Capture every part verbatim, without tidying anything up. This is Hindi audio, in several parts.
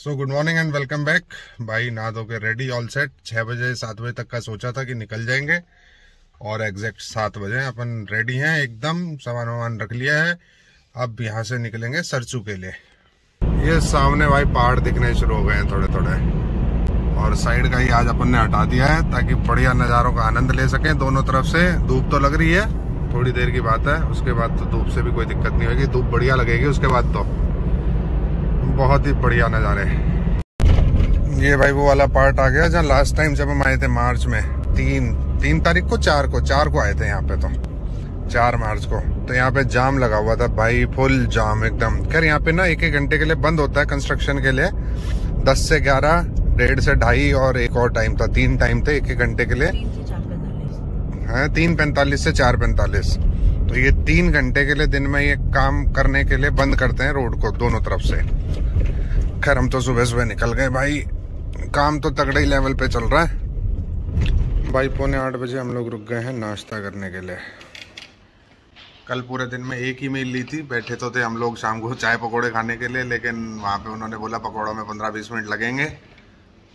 So good morning and welcome back. भाई नहा धो के रेडी, ऑल सेट। छः बजे सात बजे तक का सोचा था कि निकल जाएंगे और एग्जैक्ट सात बजे अपन रेडी हैं, एकदम सामान वामान रख लिया है। अब यहाँ से निकलेंगे सरसू के लिए। ये सामने भाई पहाड़ दिखने शुरू हो गए हैं थोड़े थोड़े, और साइड का ही आज अपन ने हटा दिया है ताकि बढ़िया नज़ारों का आनंद ले सकें। दोनों तरफ से धूप तो लग रही है, थोड़ी देर की बात है, उसके बाद तो धूप से भी कोई दिक्कत नहीं होगी, धूप बढ़िया लगेगी उसके बाद तो। बहुत ही बढ़िया नज़ारे। ये भाई वो वाला पार्ट आ गया जहाँ लास्ट टाइम जब हम आए थे मार्च में, तीन तीन तारीख को चार को चार को आए थे यहाँ पे, तो चार मार्च को। तो यहाँ पे जाम लगा हुआ था भाई, फुल जाम एकदम। खैर यहाँ पे ना एक एक घंटे के लिए बंद होता है कंस्ट्रक्शन के लिए, दस से ग्यारह, डेढ़ से ढाई और एक और टाइम था, तीन टाइम थे एक एक घंटे के लिए। हाँ, तीन पैंतालीस से चार पैंतालीस। तो ये तीन घंटे के लिए दिन में ये काम करने के लिए बंद करते हैं रोड को दोनों तरफ से। खैर हम तो सुबह सुबह निकल गए भाई, काम तो तगड़े ही लेवल पे चल रहा है भाई। पौने आठ बजे हम लोग रुक गए हैं नाश्ता करने के लिए। कल पूरे दिन में एक ही मील ली थी। बैठे तो थे हम लोग शाम को चाय पकौड़े खाने के लिए, लेकिन वहाँ पे उन्होंने बोला पकौड़ों में पंद्रह बीस मिनट लगेंगे।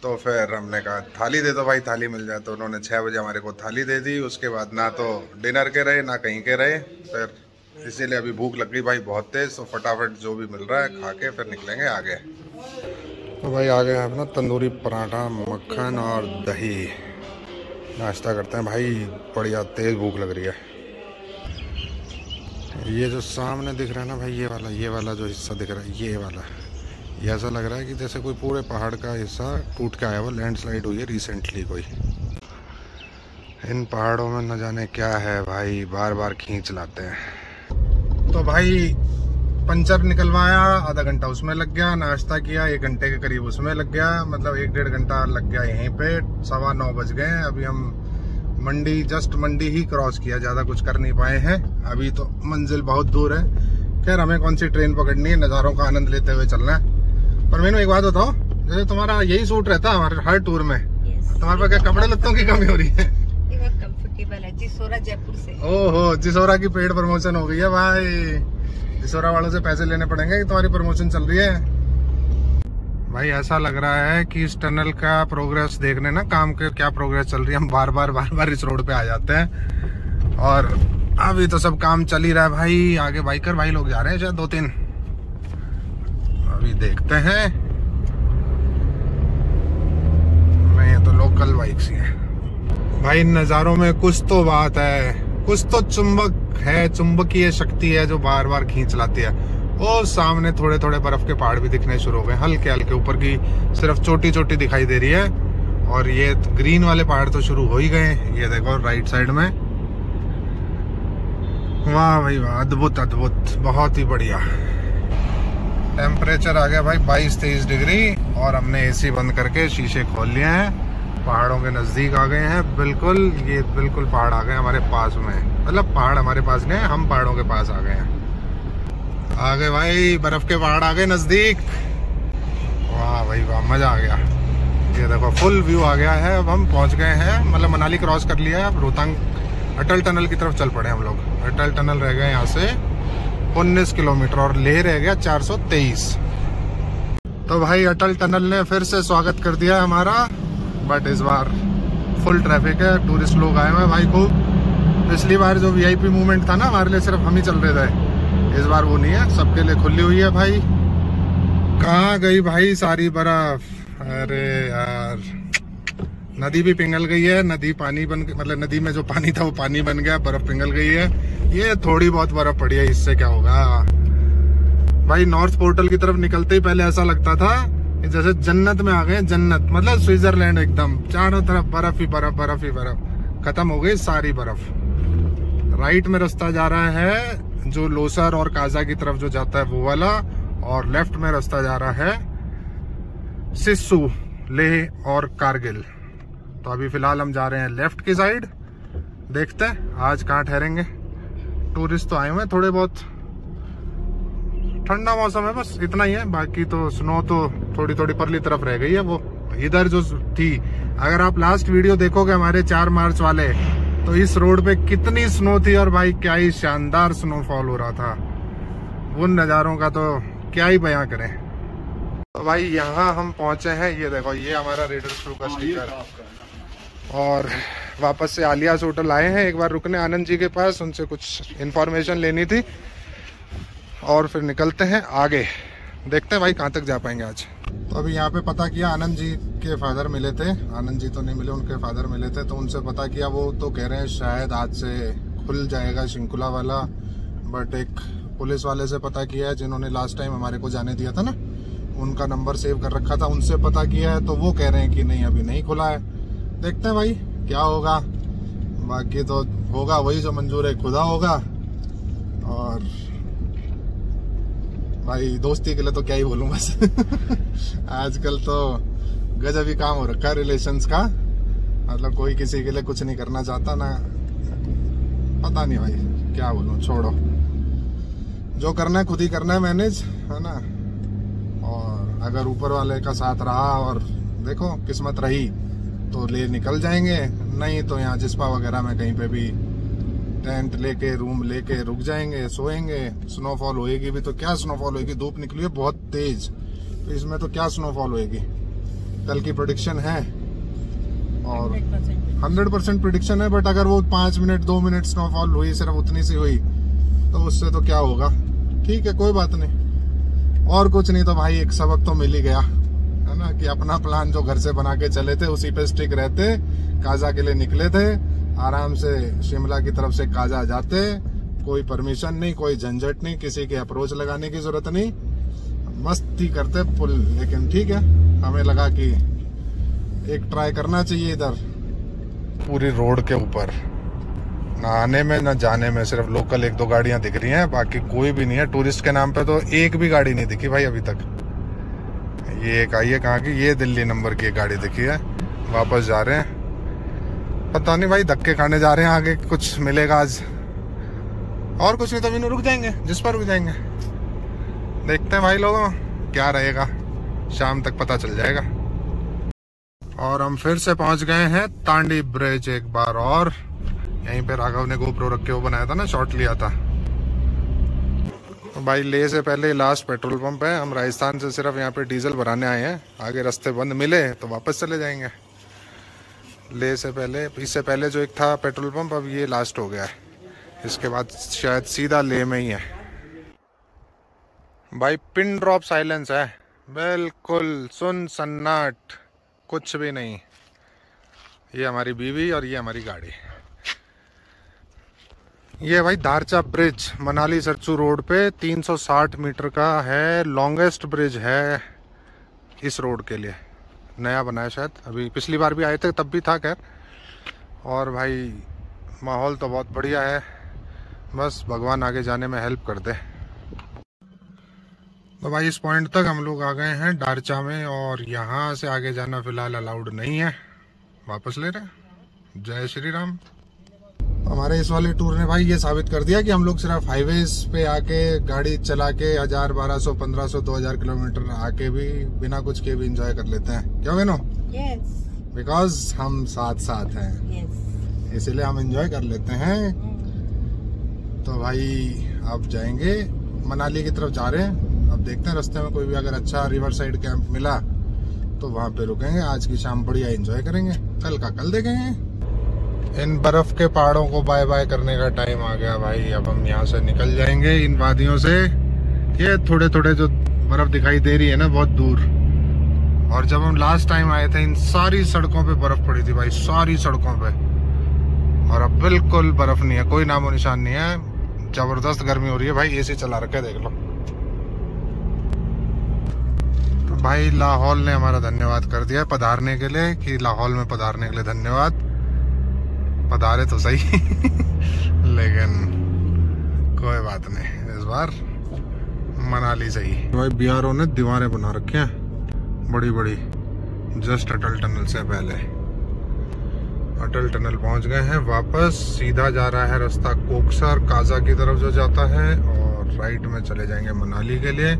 तो फिर हमने कहा थाली दे दो भाई, थाली मिल जाए। तो उन्होंने छः बजे हमारे को थाली दे दी। उसके बाद ना तो डिनर के रहे ना कहीं के रहे, फिर इसीलिए अभी भूख लग रही भाई बहुत तेज़। तो फटाफट जो भी मिल रहा है खा के फिर निकलेंगे आगे। तो भाई आगे है अपना तंदूरी पराठा, मक्खन और दही। नाश्ता करते हैं भाई, बढ़िया तेज़ भूख लग रही है। ये जो सामने दिख रहा है ना भाई, ये वाला ये वाला जो हिस्सा दिख रहा है, ये वाला, ये ऐसा लग रहा है कि जैसे कोई पूरे पहाड़ का हिस्सा टूट के आया हुआ, लैंडस्लाइड हुई है रिसेंटली कोई। इन पहाड़ों में न जाने क्या है भाई, बार बार खींच लाते हैं। तो भाई पंचर निकलवाया, आधा घंटा उसमें लग गया। नाश्ता किया, एक घंटे के करीब उसमें लग गया, मतलब एक डेढ़ घंटा लग गया। यहीं पे सवा नौ बज गए। अभी हम मंडी, जस्ट मंडी ही क्रॉस किया, ज़्यादा कुछ कर नहीं पाए हैं अभी, तो मंजिल बहुत दूर है। खैर हमें कौन सी ट्रेन पकड़नी है, नज़ारों का आनंद लेते हुए चलना है। पर मैंने एक बात बताओ, जैसे तुम्हारा यही सूट रहता है हमारे हर टूर में, तुम्हारे पास क्या कपड़े लत्तों की कमी हो रही है? कंफर्टेबल है। जिसोरा जयपुर से, ओहो जिसोरा की पेड प्रमोशन हो गई है भाई, जिसोरा वालों से पैसे लेने पड़ेंगे कि तुम्हारी प्रमोशन चल रही है। भाई ऐसा लग रहा है कि इस टनल का प्रोग्रेस देखने ना, काम के क्या प्रोग्रेस चल रही है, हम बार बार बार बार इस रोड पे आ जाते हैं। और अभी तो सब काम चल ही रहा है भाई। आगे बाइकर भाई लोग जा रहे हैं शायद दो तीन, अभी देखते हैं। नहीं तो लोकल बाइक्स ही हैं भाई। नज़ारों में कुछ तो बात है, कुछ तो चुंबक है, चुंबकीय शक्ति है जो बार बार खींच लाती है। और सामने थोड़े थोड़े बर्फ के पहाड़ भी दिखने शुरू हो गए, हल्के हल्के, ऊपर की सिर्फ छोटी छोटी दिखाई दे रही है। और ये ग्रीन वाले पहाड़ तो शुरू हो ही गए, ये देखो राइट साइड में। वाह भाई वाह, अद्भुत अद्भुत, बहुत ही बढ़िया। टेम्परेचर आ गया भाई बाईस तेईस डिग्री, और हमने एसी बंद करके शीशे खोल लिए हैं। पहाड़ों के नज़दीक आ गए हैं बिल्कुल, ये बिल्कुल पहाड़ आ गए हमारे पास में, मतलब पहाड़ हमारे पास नहीं, हम पहाड़ों के पास आ गए हैं। आ गए भाई बर्फ़ के पहाड़ आ गए नज़दीक। वाह भाई वाह, मज़ा आ गया। ये देखो फुल व्यू आ गया है। अब हम पहुँच गए हैं, मतलब मनाली क्रॉस कर लिया है, अब रोहतांग अटल टनल की तरफ चल पड़े हम लोग। अटल टनल रह गए यहाँ से उन्नीस किलोमीटर और लेह रह गया चार सौ तेईस। तो भाई अटल टनल ने फिर से स्वागत कर दिया है हमारा, बट इस बार फुल ट्रैफिक है, टूरिस्ट लोग आए हुए हैं भाई खूब। पिछली बार जो वीआईपी मूवमेंट था ना, हमारे लिए सिर्फ हम ही चल रहे थे, इस बार वो नहीं है, सबके लिए खुली हुई है भाई। कहाँ गई भाई सारी बर्फ, अरे यार नदी भी पिघल गई है, नदी पानी बन, मतलब नदी में जो पानी था वो पानी बन गया, बर्फ पिघल गई है। ये थोड़ी बहुत बर्फ पड़ी है, इससे क्या होगा भाई। नॉर्थ पोर्टल की तरफ निकलते ही पहले ऐसा लगता था जैसे जन्नत में आ गए, जन्नत मतलब स्विट्जरलैंड एकदम, चारों तरफ बर्फ ही बर्फ बर्फ ही बर्फ। खत्म हो गई सारी बर्फ। राइट में रास्ता जा रहा है जो लोसर और काजा की तरफ जो जाता है वो वाला, और लेफ्ट में रास्ता जा रहा है सिस्सू, लेह और कारगिल। तो अभी फिलहाल हम जा रहे हैं लेफ्ट की साइड, देखते हैं आज कहाँ ठहरेंगे। टूरिस्ट तो आए हुए हैं थोड़े बहुत, ठंडा मौसम है बस इतना ही है, बाकी तो स्नो तो थोड़ी थोड़ी परली तरफ रह गई है। वो इधर जो थी, अगर आप लास्ट वीडियो देखोगे हमारे चार मार्च वाले, तो इस रोड पे कितनी स्नो थी, और भाई क्या ही शानदार स्नोफॉल हो रहा था। उन नज़ारों का तो क्या ही बयां करें। तो भाई यहाँ हम पहुँचे हैं, ये देखो ये हमारा रेडर्स क्रू का स्टिकर है। और वापस से आलियाज होटल आए हैं एक बार रुकने आनंद जी के पास, उनसे कुछ इन्फॉर्मेशन लेनी थी और फिर निकलते हैं आगे, देखते हैं भाई कहाँ तक जा पाएंगे आज। तो अभी यहाँ पे पता किया, आनंद जी के फादर मिले थे, आनंद जी तो नहीं मिले, उनके फादर मिले थे, तो उनसे पता किया, वो तो कह रहे हैं शायद आज से खुल जाएगा शिंकुला वाला, बट एक पुलिस वाले से पता किया है जिन्होंने लास्ट टाइम हमारे को जाने दिया था ना, उनका नंबर सेव कर रखा था, उनसे पता किया है, तो वो कह रहे हैं कि नहीं अभी नहीं खुला है। देखते हैं भाई क्या होगा, बाकी तो होगा वही जो मंजूर है खुदा होगा। और भाई दोस्ती के लिए तो क्या ही बोलूँ बस आजकल तो गजब ही काम हो रखा है रिलेशंस का, मतलब कोई किसी के लिए कुछ नहीं करना चाहता ना, पता नहीं भाई क्या बोलूँ, छोड़ो जो करना है खुद ही करना है मैनेज, है ना। और अगर ऊपर वाले का साथ रहा और देखो किस्मत रही तो ले निकल जाएंगे, नहीं तो यहाँ जिस्पा वगैरह में कहीं पे भी टेंट लेके रूम लेके रुक जाएंगे, सोएंगे। स्नोफॉल होएगी भी तो क्या स्नोफॉल होएगी, धूप निकली है बहुत तेज, तो इसमें तो क्या स्नोफॉल होएगी, कल की प्रेडिक्शन है और हंड्रेड परसेंट प्रेडिक्शन है, बट अगर वो पाँच मिनट दो मिनट स्नोफॉल हुई, सिर्फ उतनी सी हुई, तो उससे तो क्या होगा। ठीक है कोई बात नहीं, और कुछ नहीं तो भाई एक सबक तो मिल ही गया, है ना, कि अपना प्लान जो घर से बना के चले थे उसी पे स्टिक रहते, काजा के लिए निकले थे, आराम से शिमला की तरफ से काजा जाते, कोई परमिशन नहीं, कोई झंझट नहीं, किसी के अप्रोच लगाने की जरूरत नहीं, मस्ती करते फुल। लेकिन ठीक है, हमें लगा कि एक ट्राई करना चाहिए इधर। पूरी रोड के ऊपर ना आने में ना जाने में सिर्फ लोकल एक दो गाड़ियां दिख रही हैं, बाकी कोई भी नहीं है। टूरिस्ट के नाम पे तो एक भी गाड़ी नहीं दिखी भाई अभी तक। ये एक आई है कहाँ की, ये दिल्ली नंबर की गाड़ी दिखी है, वापस जा रहे हैं, पता नहीं भाई धक्के खाने जा रहे हैं, आगे कुछ मिलेगा आज। और कुछ नहीं तो मीनू रुक जाएंगे, जिस पर रुक जाएंगे, देखते हैं भाई लोगों क्या रहेगा, शाम तक पता चल जाएगा। और हम फिर से पहुंच गए हैं तांडी ब्रिज एक बार और, यहीं पे राघव ने गोप्रो रख के वो बनाया था ना, शॉट लिया था। तो भाई लेह से पहले लास्ट पेट्रोल पंप है, हम राजस्थान से सिर्फ यहाँ पे डीजल भराने आए हैं, आगे रास्ते बंद मिले तो वापस चले जाएंगे। ले से पहले, इससे पहले जो एक था पेट्रोल पंप, अब ये लास्ट हो गया है, इसके बाद शायद सीधा ले में ही है। भाई पिन ड्रॉप साइलेंस है, बिल्कुल सुन सन्नाट, कुछ भी नहीं। ये हमारी बीवी और ये हमारी गाड़ी। ये भाई दारचा ब्रिज मनाली सरचू रोड पे तीन सौ साठ मीटर का है, लॉन्गेस्ट ब्रिज है इस रोड के लिए, नया बनाया शायद, अभी पिछली बार भी आए थे तब भी था खैर। और भाई माहौल तो बहुत बढ़िया है, बस भगवान आगे जाने में हेल्प कर दे। तो भाई इस पॉइंट तक हम लोग आ गए हैं दारचा में, और यहाँ से आगे जाना फिलहाल अलाउड नहीं है, वापस ले रहे। जय श्री राम। हमारे इस वाले टूर ने भाई ये साबित कर दिया कि हम लोग सिर्फ हाईवेज पे आके गाड़ी चला के हजार बारह सौ पंद्रह सौ दो हजार किलोमीटर आके भी बिना कुछ के भी एंजॉय कर लेते हैं, क्यों बहनों? यस, बिकॉज हम साथ साथ हैं। yes. इसीलिए हम एंजॉय कर लेते हैं। yes. तो भाई अब जाएंगे मनाली की तरफ, जा रहे हैं, अब देखते हैं रास्ते में कोई भी अगर अच्छा रिवर साइड कैंप मिला तो वहाँ पे रुकेंगे, आज की शाम बढ़िया एंजॉय करेंगे, कल का कल देखेंगे। इन बर्फ के पहाड़ों को बाय बाय करने का टाइम आ गया भाई, अब हम यहाँ से निकल जाएंगे इन वादियों से। ये थोड़े थोड़े जो बर्फ दिखाई दे रही है ना बहुत दूर, और जब हम लास्ट टाइम आए थे इन सारी सड़कों पे बर्फ पड़ी थी भाई, सारी सड़कों पे, और अब बिल्कुल बर्फ नहीं है, कोई नामो निशान नहीं है। जबरदस्त गर्मी हो रही है भाई, एसी चला रखे देख लो। तो भाई लाहौल ने हमारा धन्यवाद कर दिया पधारने के लिए, कि लाहौल में पधारने के लिए धन्यवाद। पधारे तो सही लेकिन कोई बात नहीं, इस बार मनाली सही। भाई बिहारों ने दीवारें बना रखी हैं बड़ी बड़ी, जस्ट अटल टनल से पहले। अटल टनल पहुंच गए हैं वापस, सीधा जा रहा है रास्ता कोकसर काजा की तरफ जो जाता है, और राइट में चले जाएंगे मनाली के लिए।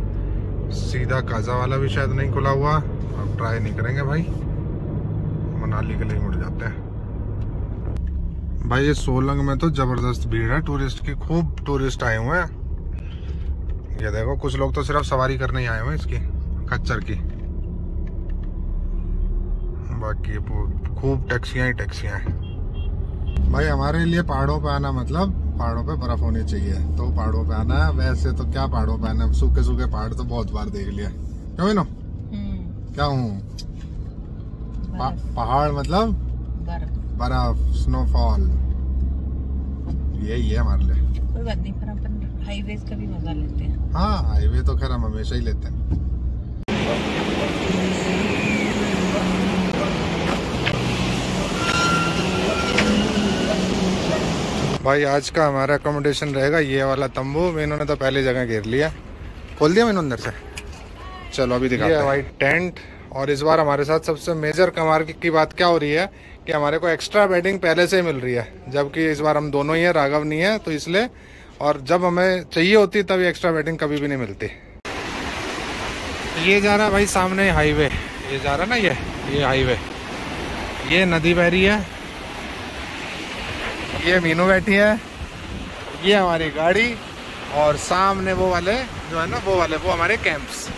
सीधा काजा वाला भी शायद नहीं खुला हुआ, अब ट्राई नहीं करेंगे भाई, मनाली के लिए मुड़ जाते हैं। भाई ये सोलंग में तो जबरदस्त भीड़ है टूरिस्ट की, खूब टूरिस्ट आए हुए हैं। ये देखो कुछ लोग तो सिर्फ सवारी करने ही आए हुए हैं इसकी, खच्चर की। बाकी खूब टैक्सियाँ ही टैक्सियाँ हैं भाई। हमारे लिए पहाड़ों पे आना मतलब पहाड़ों पे बर्फ होनी चाहिए, तो पहाड़ों पे आना है। वैसे तो क्या पहाड़ों पे आना, सूखे सूखे पहाड़ तो बहुत बार देख लिया, क्यों ना क्या हूँ पहाड़ मतलब बर्फ, स्नोफॉल, यही है हमारे लिए। कोई बात नहीं, पर अपन हाईवे का भी मजा लेते हैं। हाँ हाईवे तो खैर हम हमेशा ही लेते हैं। भाई आज का हमारा अकोमोडेशन रहेगा ये वाला तंबू। इन्होंने तो पहले जगह घेर लिया, खोल दिया मैंने अंदर से। चलो अभी दिखाते हैं भाई टेंट। और इस बार हमारे साथ सबसे मेजर कमाल की बात क्या हो रही है कि हमारे को एक्स्ट्रा बेडिंग पहले से ही मिल रही है, जबकि इस बार हम दोनों ही हैं, राघव नहीं है, तो इसलिए। और जब हमें चाहिए होती तब एक्स्ट्रा बेडिंग कभी भी नहीं मिलती। ये जा रहा भाई सामने हाईवे, ये जा रहा ना, ये ये हाईवे, ये नदी बह रही है, ये मीनू बैठी है, ये हमारी गाड़ी, और सामने वो वाले जो है ना वो वाले वो हमारे कैंप्स।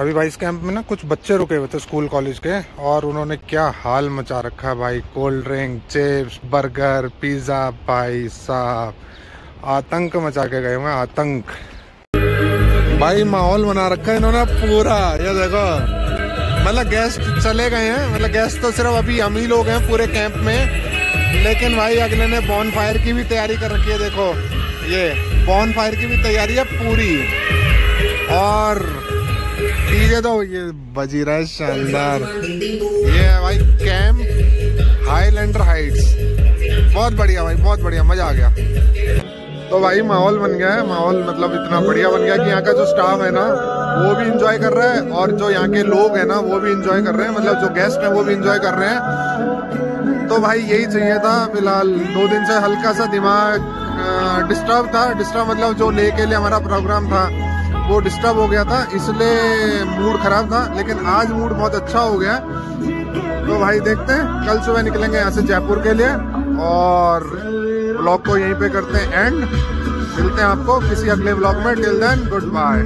अभी भाई इस कैंप में ना कुछ बच्चे रुके हुए थे स्कूल कॉलेज के, और उन्होंने क्या हाल मचा रखा है भाई। Cold drink, chips, burger, pizza, भाई साहब आतंक मचा के गए हुए, आतंक भाई। माहौल बना रखा है इन्होंने पूरा, ये देखो। मतलब गेस्ट चले गए हैं, मतलब गेस्ट तो सिर्फ अभी हम ही लोग हैं पूरे कैंप में, लेकिन भाई अगले ने बॉन फायर की भी तैयारी कर रखी है। देखो ये बॉन फायर की भी तैयारी है पूरी, और डीजे तो ये बजी रहा है शानदार। ये है भाई कैंप हाईलैंडर हाइट्स, बहुत बढ़िया भाई, बहुत बढ़िया, मजा आ गया। तो भाई माहौल बन गया है, माहौल मतलब इतना बढ़िया बन गया कि यहाँ का जो स्टाफ है ना वो भी इंजॉय कर रहा है, और जो यहाँ के लोग हैं ना वो भी इंजॉय कर रहे हैं, मतलब जो गेस्ट हैं वो भी इंजॉय कर रहे हैं। तो भाई यही चाहिए था। फिलहाल दो दिन से हल्का सा दिमाग डिस्टर्ब था, डिस्टर्ब मतलब जो ले के लिए हमारा प्रोग्राम था वो डिस्टर्ब हो गया था, इसलिए मूड खराब था, लेकिन आज मूड बहुत अच्छा हो गया। तो भाई देखते हैं, कल सुबह निकलेंगे यहाँ से जयपुर के लिए, और ब्लॉग को यहीं पे करते हैं एंड। मिलते हैं आपको किसी अगले ब्लॉग में, टिल देन गुड बाय।